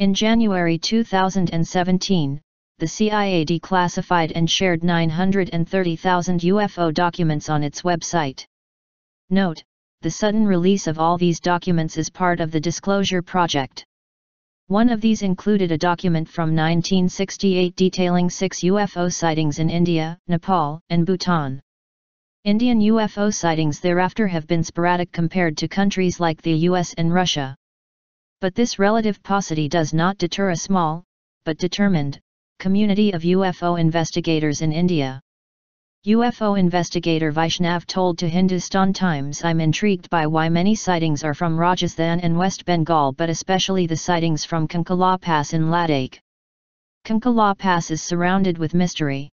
In January 2017, the CIA declassified and shared 930,000 UFO documents on its website. Note, the sudden release of all these documents is part of the Disclosure Project. One of these included a document from 1968 detailing 6 UFO sightings in India, Nepal, and Bhutan. Indian UFO sightings thereafter have been sporadic compared to countries like the US and Russia. But this relative paucity does not deter a small, but determined, community of UFO investigators in India. UFO investigator Vaishnav told to Hindustan Times, "I'm intrigued by why many sightings are from Rajasthan and West Bengal, but especially the sightings from Kongka La Pass in Ladakh. Kongka La Pass is surrounded with mystery.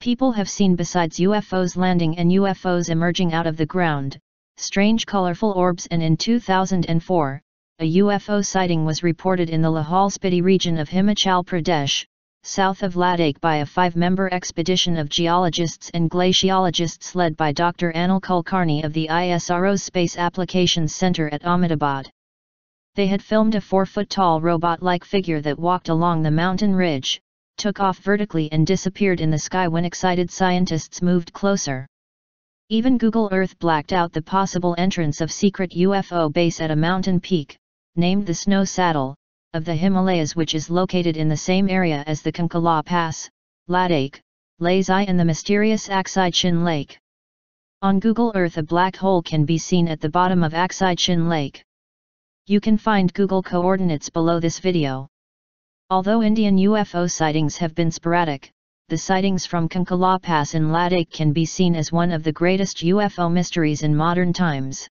People have seen, besides UFOs landing and UFOs emerging out of the ground, strange colorful orbs, and in 2004, a UFO sighting was reported in the Lahaul Spiti region of Himachal Pradesh, south of Ladakh, by a 5-member expedition of geologists and glaciologists led by Dr. Anil Kulkarni of the ISRO's Space Applications Center at Ahmedabad. They had filmed a 4-foot-tall robot-like figure that walked along the mountain ridge, took off vertically and disappeared in the sky when excited scientists moved closer. Even Google Earth blacked out the possible entrance of secret UFO base at a mountain peak, named the Snow Saddle, of the Himalayas, which is located in the same area as the Kongka La Pass, Ladakh, Lhasa, and the mysterious Aksai Chin Lake. On Google Earth, a black hole can be seen at the bottom of Aksai Chin Lake. You can find Google coordinates below this video. Although Indian UFO sightings have been sporadic, the sightings from Kongka La Pass in Ladakh can be seen as one of the greatest UFO mysteries in modern times.